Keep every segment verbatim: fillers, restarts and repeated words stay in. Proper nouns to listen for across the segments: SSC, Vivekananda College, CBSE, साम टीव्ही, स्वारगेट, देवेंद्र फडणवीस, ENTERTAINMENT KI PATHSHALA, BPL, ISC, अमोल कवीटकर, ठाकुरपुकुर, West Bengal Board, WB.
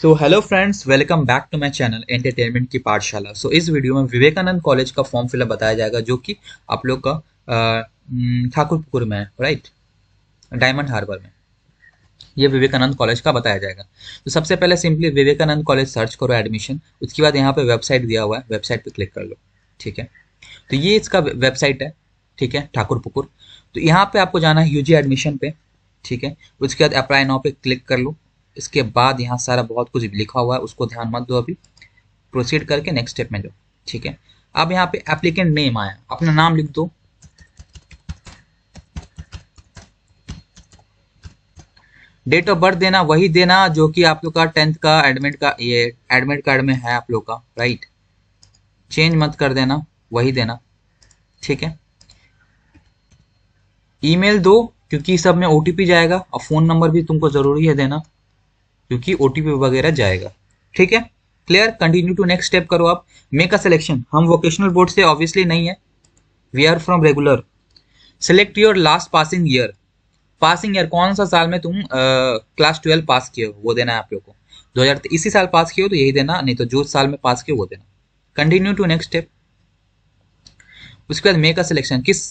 So hello friends, welcome back to my channel entertainment की पाठशाला। So इस video में विवेकानंद कॉलेज का फॉर्म फिलअप बताया जाएगा जो कि आप लोग का ठाकुरपुर में है, राइट, डायमंड हार्बर में। ये विवेकानंद कॉलेज का बताया जाएगा। तो सबसे पहले सिंपली विवेकानंद कॉलेज सर्च करो एडमिशन, उसके बाद यहाँ पे वेबसाइट दिया हुआ है, वेबसाइट पर क्लिक कर लो। ठीक है, तो ये इसका वेबसाइट है, ठीक है, ठाकुरपुकुर। तो यहाँ पर आपको जाना है यूजी एडमिशन पे, ठीक है, उसके बाद अप्लाई नाउ पे क्लिक कर लो। इसके बाद यहाँ सारा बहुत कुछ लिखा हुआ है, उसको ध्यान मत दो, अभी प्रोसीड करके नेक्स्ट स्टेप में जाओ। ठीक है, अब यहाँ पे एप्लीकेंट नेम आया, अपना नाम लिख दो। डेट ऑफ बर्थ देना वही देना जो कि आप लोग का टेंथ का एडमिट का ये एडमिट कार्ड में है आप लोग का, राइट। चेंज मत कर देना, वही देना। ठीक है, ईमेल दो क्योंकि सब में ओटीपी जाएगा, और फोन नंबर भी तुमको जरूरी है देना क्योंकि ओटीपी वगैरह जाएगा। ठीक है, clear. Continue to next step करो। आप मेक अ सिलेक्शन, हम वोकेशनल बोर्ड से ऑब्वियसली नहीं है, we are from regular. Select your last passing year, passing year कौन सा साल में तुम क्लास ट्वेल्व पास किए हो वो देना है आप लोग को। दो हजार इसी साल पास किए हो तो यही देना, नहीं तो जो साल में पास किए हो वो देना। Continue to next step. उसके बाद मेक अ सिलेक्शन, किस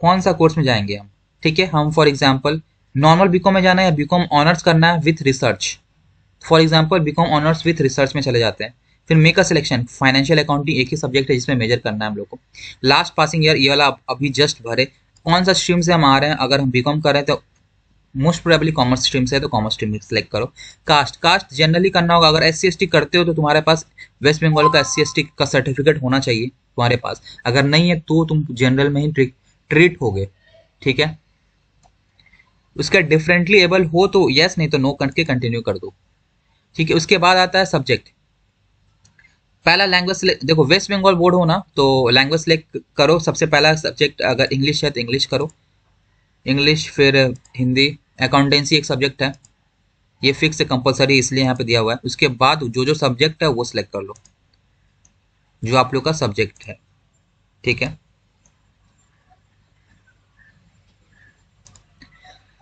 कौन सा कोर्स में जाएंगे हम। ठीक है, हम फॉर एग्जाम्पल नॉर्मल बीकॉम में जाना है या बीकॉम ऑनर्स करना है with research. For example BCom honours with research में चले जाते हैं। फिर make a selection, financial accounting एक ही सब्जेक्ट है जिसमें मेजर करना है हम लोग को। लास्ट पासिंग ईयर ये वाला अभी जस्ट भरे, कौन सा स्ट्रीम से हम आ रहे हैं। अगर हम बीकॉम कर रहे हैं तो मोस्ट प्रोबेबली कॉमर्स स्ट्रीम से है, तो कॉमर्स स्ट्रीम सेलेक्ट करो। कास्ट, कास्ट जनरली करना होगा। अगर एस सी एस टी करते हो तो तुम्हारे पास वेस्ट बंगाल का एस सी एस टी का सर्टिफिकेट होना चाहिए तुम्हारे पास। अगर नहीं है तो तुम जनरल में ही ट्रीट हो गए। ठीक है, उसका डिफरेंटली एबल हो तो यस, नहीं तो नो करके कंटिन्यू कर दो। ठीक है, उसके बाद आता है सब्जेक्ट। पहला लैंग्वेज देखो, वेस्ट बंगाल बोर्ड हो ना तो लैंग्वेज सेलेक्ट करो। सबसे पहला सब्जेक्ट अगर इंग्लिश है तो इंग्लिश करो, इंग्लिश। फिर हिंदी, अकाउंटेंसी एक सब्जेक्ट है, ये फिक्स है कंपलसरी इसलिए यहाँ पे दिया हुआ है। उसके बाद जो जो सब्जेक्ट है वो सिलेक्ट कर लो, जो आप लोग का सब्जेक्ट है। ठीक है,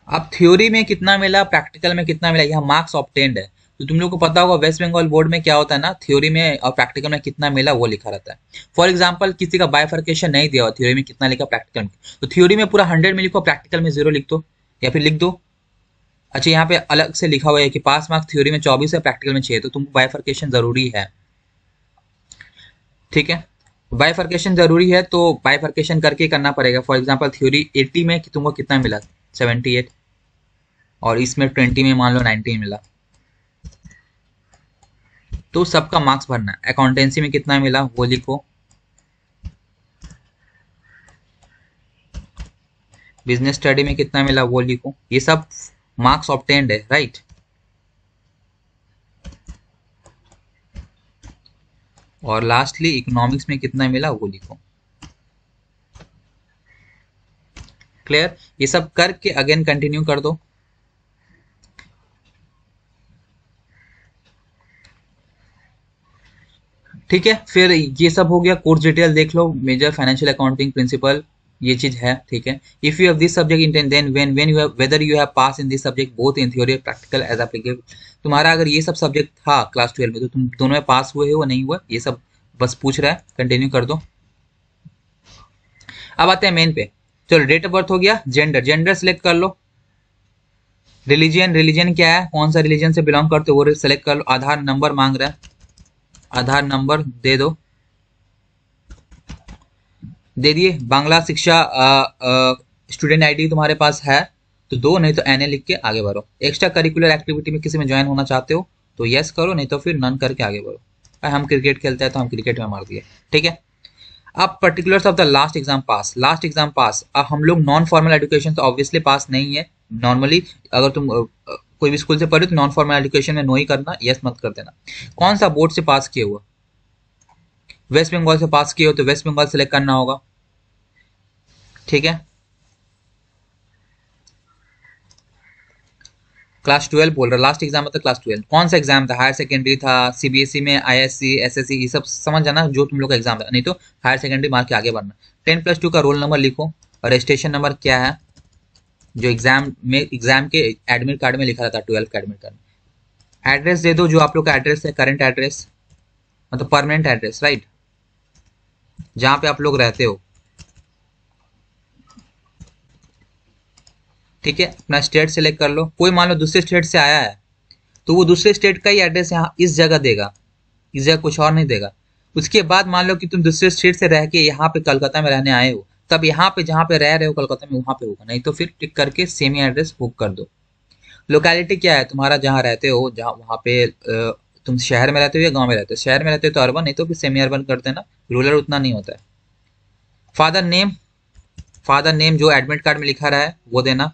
अब थ्योरी में कितना मिला, प्रैक्टिकल में कितना मिला, यहाँ मार्क्स ऑब्टेन्ड है। तो तुम लोग को पता होगा वेस्ट बंगाल बोर्ड में क्या होता है ना, थ्योरी में और प्रैक्टिकल में कितना मिला वो लिखा रहता है। फॉर एग्जांपल किसी का बायफर्केशन नहीं दिया हुआ, थ्योरी में कितना लिखा प्रैक्टिकल में, तो थ्योरी में पूरा हंड्रेड में लिखो, प्रैक्टिकल में जीरो लिख दो या फिर लिख दो। अच्छा, यहाँ पे अलग से लिखा हुआ है कि पास मार्क्स थ्योरी में चौबीस है, प्रैक्टिकल में छः, तो तुमको बायफर्केशन जरूरी है। ठीक है, बायफर्केशन जरूरी है तो बायफर्केशन करके करना पड़ेगा। फॉर एग्जाम्पल थ्योरी एट्टी में तुमको कितना मिला, सेवेंटी एट, और इसमें ट्वेंटी में मान लो नाइनटी मिला, तो सबका मार्क्स भरना है। अकाउंटेंसी में कितना मिला वो लिखो, बिजनेस स्टडी में कितना मिला वो लिखो। ये सब मार्क्स ऑब्टेन्ड है, राइट। और लास्टली इकोनॉमिक्स में कितना मिला वो लिखो। क्लियर, ये सब करके अगेन कंटिन्यू कर दो। ठीक है, फिर ये सब हो गया। कोर्स डिटेल देख लो, मेजर फाइनेंशियल अकाउंटिंग प्रिंसिपल ये चीज है। ठीक है, if you have this subject intend then when when you have whether you have pass in this subject both in theory practical as applicable. तुम्हारा अगर ये सब सब्जेक्ट था क्लास ट्वेल्व में तो तुम दोनों में पास हुए हो नहीं हुए, ये सब बस पूछ रहा है, कंटिन्यू कर दो। अब आते हैं मेन पे। चलो, डेट ऑफ बर्थ हो गया, जेंडर, जेंडर सेलेक्ट कर लो। रिलीजियन, रिलीजियन क्या है, कौन सा रिलीजियन से बिलोंग करते हो वो सेलेक्ट कर लो। आधार नंबर मांग रहा है, आधार नंबर दे दो, दे दिए। बांग्ला शिक्षा स्टूडेंट आईडी तुम्हारे पास है तो दो, नहीं तो एन ए लिख के आगे बढ़ो। एक्स्ट्रा करिकुलर एक्टिविटी में किसी में ज्वाइन होना चाहते हो तो यस करो, नहीं तो फिर नन करके आगे बढ़ो। हम क्रिकेट खेलते हैं तो हम क्रिकेट में मार दिए। ठीक है, अब particulars of the last exam pass, last exam pass. अब हम लोग नॉन फॉर्मल एजुकेशन तो ऑब्वियसली पास नहीं है। नॉर्मली अगर तुम कोई भी स्कूल से पढ़े तो नॉन फॉर्मल एजुकेशन में नो ही करना, यस मत कर देना। कौन सा बोर्ड से पास किए हुआ, वेस्ट बंगाल से पास किए हो तो वेस्ट बंगाल सेलेक्ट करना होगा। ठीक है, क्लास ट्वेल्व बोल रहा, लास्ट एग्जाम मतलब क्लास ट्वेल्व। कौन सा एग्जाम था, हायर सेकेंडरी था, सीबीएसई में I S C, S S C, ये सब समझ जाना जो तुम लोग का एग्जाम था, नहीं तो हायर सेकेंडरी मार के आगे बढ़ना। टेन प्लस टू का रोल नंबर लिखो और रजिस्ट्रेशन नंबर क्या है जो एग्जाम में एग्जाम के एडमिट कार्ड में लिखा रहता है, ट्वेल्थ का एडमिट कार्ड। एड्रेस दे दो जो आप लोग का एड्रेस है, करंट एड्रेस मतलब परमानेंट एड्रेस, राइट, जहां पे आप लोग रहते हो, ठीक है। अपना स्टेट सेलेक्ट कर लो, कोई मान लो दूसरे स्टेट से आया है तो वो दूसरे स्टेट का ही एड्रेस यहाँ इस जगह देगा, इस जगह कुछ और नहीं देगा। उसके बाद मान लो कि तुम दूसरे स्टेट से रह के यहाँ पे कलकत्ता में रहने आए हो, तब यहाँ पे जहाँ पे रह रहे हो कलकत्ता में वहाँ पे होगा, नहीं तो फिर टिक करके सेमी एड्रेस बुक कर दो। लोकेलिटी क्या है तुम्हारा, जहाँ रहते हो, जहाँ वहाँ पे तुम शहर में रहते हो या गाँव में रहते हो। शहर में रहते हो तो अर्बन, नहीं तो फिर सेमी अर्बन कर देना, रूरल उतना नहीं होता है। फादर नेम, फादर नेम जो एडमिट कार्ड में लिखा रहा है वो देना,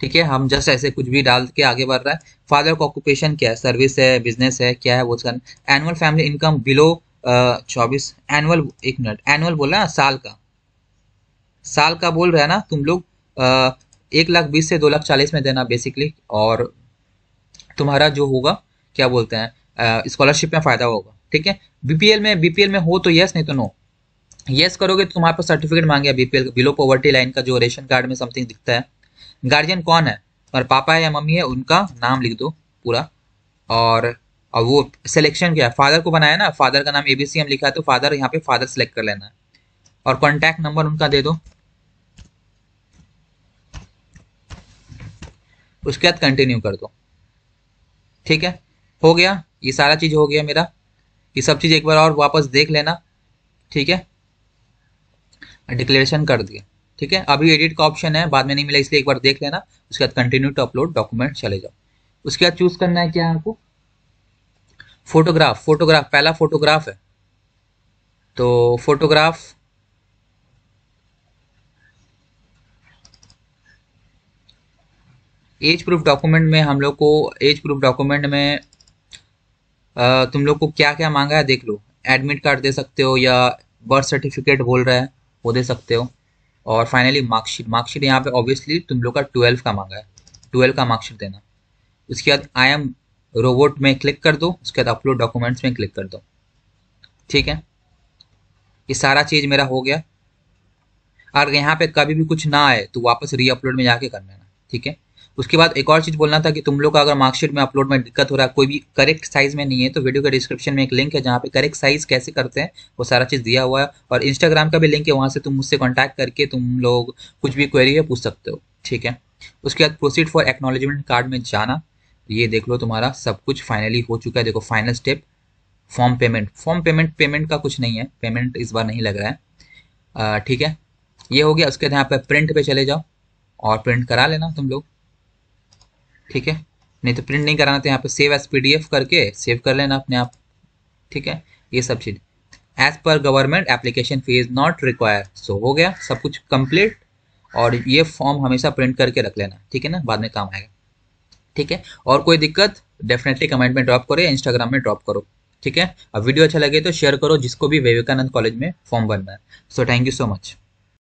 ठीक है। हम जस्ट ऐसे कुछ भी डाल के आगे बढ़ रहा है। फादर का ऑक्यूपेशन क्या है, सर्विस है, बिजनेस है, क्या है वो उसका। एनुअल फैमिली इनकम बिलो चौबीस, एनुअल, एक मिनट, एनुअल बोल रहा है ना, साल का, साल का बोल रहा है ना तुम लोग, एक लाख बीस से दो लाख चालीस में देना बेसिकली। और तुम्हारा जो होगा क्या बोलते हैं, स्कॉलरशिप में फ़ायदा होगा, ठीक है। बीपीएल में, बीपीएल में हो तो येस, नहीं तो नो। येस करोगे तो तुम्हारे पास सर्टिफिकेट मांगे बीपीएल बिलो पॉवर्टी लाइन का, जो रेशन कार्ड में समथिंग दिखता है। गार्जियन कौन है, और पापा है या मम्मी है, उनका नाम लिख दो पूरा। और और वो सिलेक्शन क्या है, फादर को बनाया ना, फादर का नाम एबीसी हम लिखा है तो फादर यहाँ पे फादर सेलेक्ट कर लेना है। और कॉन्टैक्ट नंबर उनका दे दो, उसके बाद कंटिन्यू कर दो, ठीक है। हो गया, ये सारा चीज हो गया मेरा, ये सब चीज एक बार और वापस देख लेना, ठीक है। डिक्लेरेशन कर दिया, ठीक है। अभी एडिट का ऑप्शन है, बाद में नहीं मिला इसलिए एक बार देख लेना। उसके बाद कंटिन्यू टू अपलोड डॉक्यूमेंट चले जाओ। उसके बाद चूज करना है क्या है आपको, फोटोग्राफ। फोटोग्राफ पहला फोटोग्राफ है तो फोटोग्राफ एज प्रूफ डॉक्यूमेंट में हम लोग को, एज प्रूफ डॉक्यूमेंट में आ, तुम लोग को क्या क्या मांगा है देख लो। एडमिट कार्ड दे सकते हो या बर्थ सर्टिफिकेट बोल रहा है वो दे सकते हो। और फाइनली मार्कशीट, मार्कशीट यहाँ पे ऑब्वियसली तुम लोग का ट्वेल्व का मांगा है, ट्वेल्व का मार्कशीट देना। उसके बाद आई एम रोबोट में क्लिक कर दो, उसके बाद अपलोड डॉक्यूमेंट्स में क्लिक कर दो, ठीक है। ये सारा चीज़ मेरा हो गया। और यहाँ पे कभी भी कुछ ना आए तो वापस री अपलोड में जाके कर लेना, ठीक है। उसके बाद एक और चीज़ बोलना था कि तुम लोग का अगर मार्कशीट में अपलोड में दिक्कत हो रहा है, कोई भी करेक्ट साइज़ में नहीं है, तो वीडियो के डिस्क्रिप्शन में एक लिंक है जहाँ पे करेक्ट साइज़ कैसे करते हैं वो सारा चीज़ दिया हुआ है। और इंस्टाग्राम का भी लिंक है, वहाँ से तुम मुझसे कॉन्टैक्ट करके तुम लोग कुछ भी क्वेरी है पूछ सकते हो, ठीक है। उसके बाद प्रोसीड फॉर एक्नॉलेजमेंट कार्ड में जाना। ये देख लो तुम्हारा सब कुछ फाइनली हो चुका है। देखो final step form payment, form payment payment का कुछ नहीं है, पेमेंट इस बार नहीं लग रहा है, ठीक है। ये हो गया। उसके बाद यहाँ पर प्रिंट पे चले जाओ और प्रिंट करा लेना तुम लोग, ठीक है। नहीं तो प्रिंट नहीं कराना तो यहाँ पे सेव एज पीडीएफ करके सेव कर लेना अपने आप, ठीक है। ये सब चीज़ एज पर government application fees not require, so हो गया सब कुछ कंप्लीट। और ये फॉर्म हमेशा प्रिंट करके रख लेना, ठीक है ना, बाद में काम आएगा, ठीक है। और कोई दिक्कत डेफिनेटली कमेंट में ड्रॉप करो या इंस्टाग्राम में ड्रॉप करो, ठीक है। अब वीडियो अच्छा लगे तो शेयर करो जिसको भी विवेकानंद कॉलेज में फॉर्म भरना है। So thank you so much.